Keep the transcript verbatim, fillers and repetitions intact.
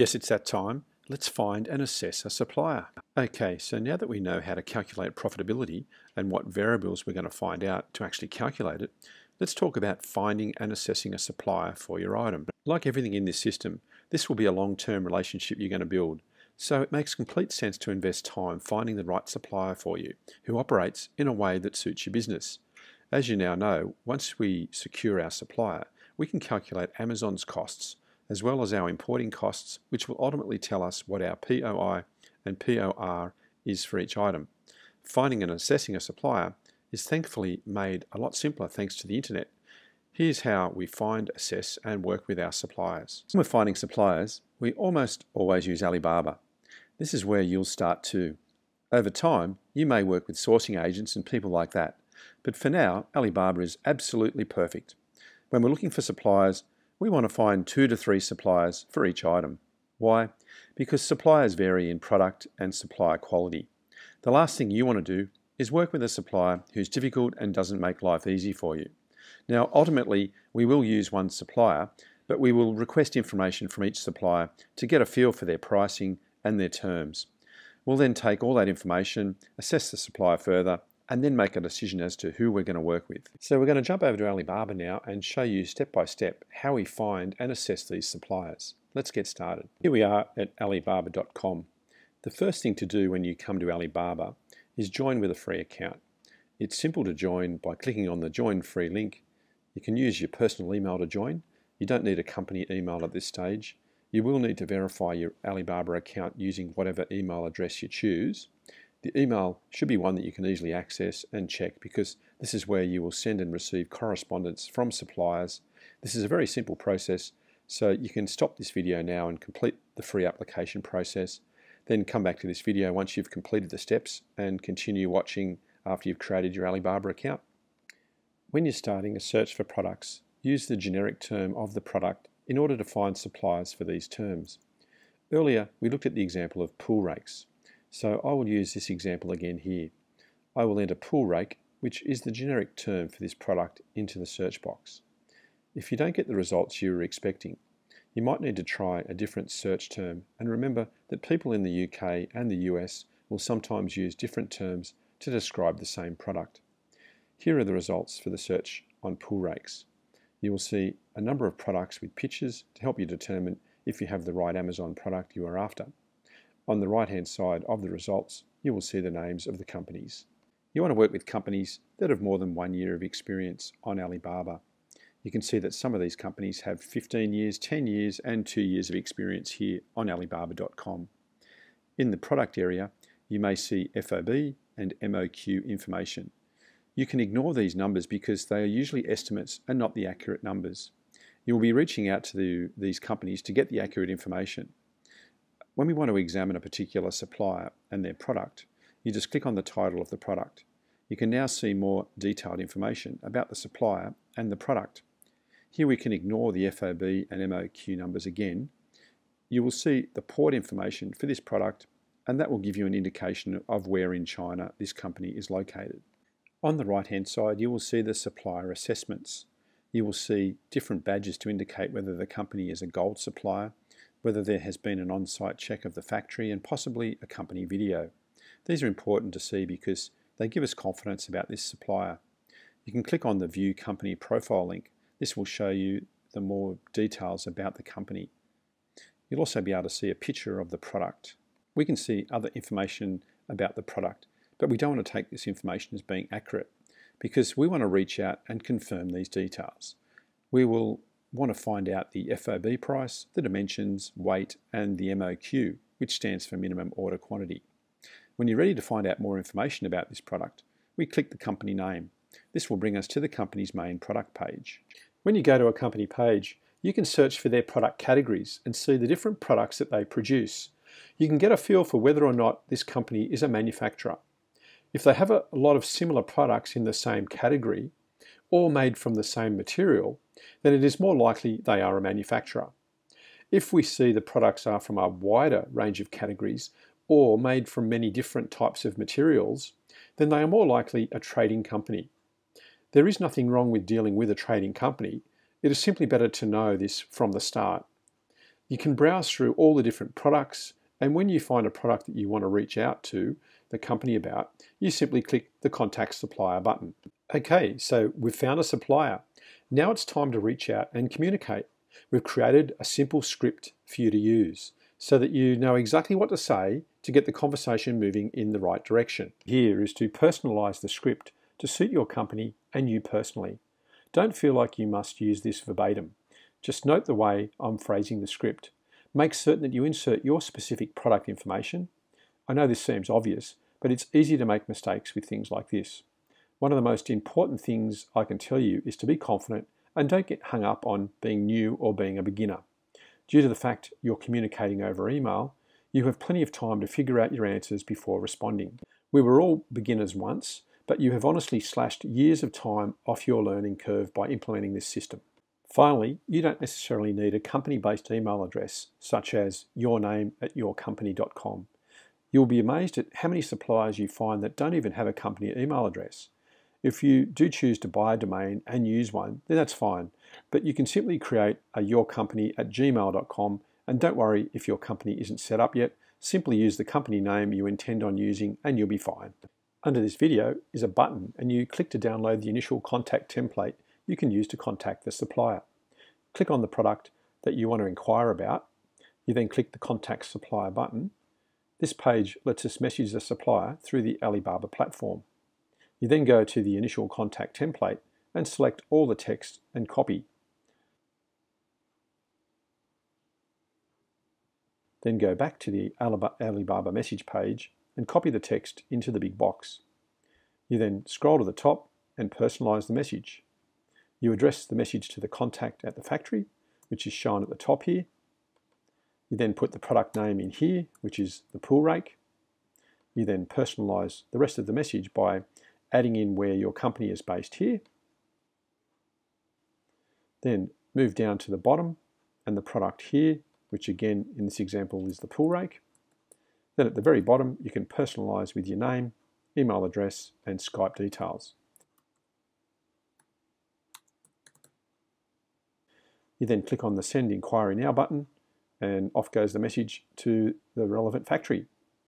Yes, it's that time. Let's find and assess a supplier. Okay, so now that we know how to calculate profitability and what variables we're going to find out to actually calculate it, let's talk about finding and assessing a supplier for your item. Like everything in this system, this will be a long-term relationship you're going to build. So it makes complete sense to invest time finding the right supplier for you, who operates in a way that suits your business. As you now know, once we secure our supplier, we can calculate Amazon's costs, as well as our importing costs, which will ultimately tell us what our P O I and P O R is for each item. Finding and assessing a supplier is thankfully made a lot simpler thanks to the internet. Here's how we find, assess, and work with our suppliers. When we're finding suppliers, we almost always use Alibaba. This is where you'll start too. Over time, you may work with sourcing agents and people like that, but for now, Alibaba is absolutely perfect. When we're looking for suppliers, we want to find two to three suppliers for each item. Why? Because suppliers vary in product and supplier quality. The last thing you want to do is work with a supplier who's difficult and doesn't make life easy for you. Now, ultimately, we will use one supplier, but we will request information from each supplier to get a feel for their pricing and their terms. We'll then take all that information, assess the supplier further, and then make a decision as to who we're going to work with. So we're going to jump over to Alibaba now and show you step by step how we find and assess these suppliers. Let's get started. Here we are at alibaba dot com. The first thing to do when you come to Alibaba is join with a free account. It's simple to join by clicking on the Join Free link. You can use your personal email to join. You don't need a company email at this stage. You will need to verify your Alibaba account using whatever email address you choose. The email should be one that you can easily access and check, because this is where you will send and receive correspondence from suppliers. This is a very simple process, so you can stop this video now and complete the free application process. Then come back to this video once you've completed the steps and continue watching after you've created your Alibaba account. When you're starting a search for products, use the generic term of the product in order to find suppliers for these terms. Earlier, we looked at the example of pool rakes, so I will use this example again here. I will enter pool rake, which is the generic term for this product, into the search box. If you don't get the results you were expecting, you might need to try a different search term, and remember that people in the U K and the U S will sometimes use different terms to describe the same product. Here are the results for the search on pool rakes. You will see a number of products with pictures to help you determine if you have the right Amazon product you are after. On the right-hand side of the results, you will see the names of the companies. You want to work with companies that have more than one year of experience on Alibaba. You can see that some of these companies have fifteen years, ten years, and two years of experience here on alibaba dot com. In the product area, you may see F O B and M O Q information. You can ignore these numbers because they are usually estimates and not the accurate numbers. You will be reaching out to the, these companies to get the accurate information. When we want to examine a particular supplier and their product, you just click on the title of the product. You can now see more detailed information about the supplier and the product. Here we can ignore the F O B and M O Q numbers again. You will see the port information for this product, and that will give you an indication of where in China this company is located. On the right-hand side, you will see the supplier assessments. You will see different badges to indicate whether the company is a gold supplier, whether there has been an on-site check of the factory, and possibly a company video. These are important to see because they give us confidence about this supplier. You can click on the View Company Profile link. This will show you the more details about the company. You'll also be able to see a picture of the product. We can see other information about the product, but we don't want to take this information as being accurate, because we want to reach out and confirm these details. We will want to find out the F O B price, the dimensions, weight, and the M O Q, which stands for minimum order quantity. When you're ready to find out more information about this product, we click the company name. This will bring us to the company's main product page. When you go to a company page, you can search for their product categories and see the different products that they produce. You can get a feel for whether or not this company is a manufacturer. If they have a lot of similar products in the same category, or made from the same material, then it is more likely they are a manufacturer. If we see the products are from a wider range of categories, or made from many different types of materials, then they are more likely a trading company. There is nothing wrong with dealing with a trading company. It is simply better to know this from the start. You can browse through all the different products, and when you find a product that you want to reach out to the company about, you simply click the Contact Supplier button. Okay, so we've found a supplier. Now it's time to reach out and communicate. We've created a simple script for you to use so that you know exactly what to say to get the conversation moving in the right direction. Here is to personalize the script to suit your company and you personally. Don't feel like you must use this verbatim. Just note the way I'm phrasing the script. Make certain that you insert your specific product information. I know this seems obvious, but it's easy to make mistakes with things like this. One of the most important things I can tell you is to be confident and don't get hung up on being new or being a beginner. Due to the fact you're communicating over email, you have plenty of time to figure out your answers before responding. We were all beginners once, but you have honestly slashed years of time off your learning curve by implementing this system. Finally, you don't necessarily need a company-based email address, such as your name at your company dot com. You'll be amazed at how many suppliers you find that don't even have a company email address. If you do choose to buy a domain and use one, then that's fine, but you can simply create a your company at gmail dot com, and don't worry if your company isn't set up yet, simply use the company name you intend on using and you'll be fine. Under this video is a button, and you click to download the initial contact template you can use to contact the supplier. Click on the product that you want to inquire about. You then click the Contact Supplier button. This page lets us message the supplier through the Alibaba platform. You then go to the initial contact template and select all the text and copy. Then go back to the Alibaba message page and copy the text into the big box. You then scroll to the top and personalize the message. You address the message to the contact at the factory, which is shown at the top here. You then put the product name in here, which is the pool rake. You then personalize the rest of the message by adding in where your company is based here. Then move down to the bottom and the product here, which again in this example is the pool rake. Then at the very bottom, you can personalize with your name, email address, and Skype details. You then click on the Send Inquiry Now button, and off goes the message to the relevant factory.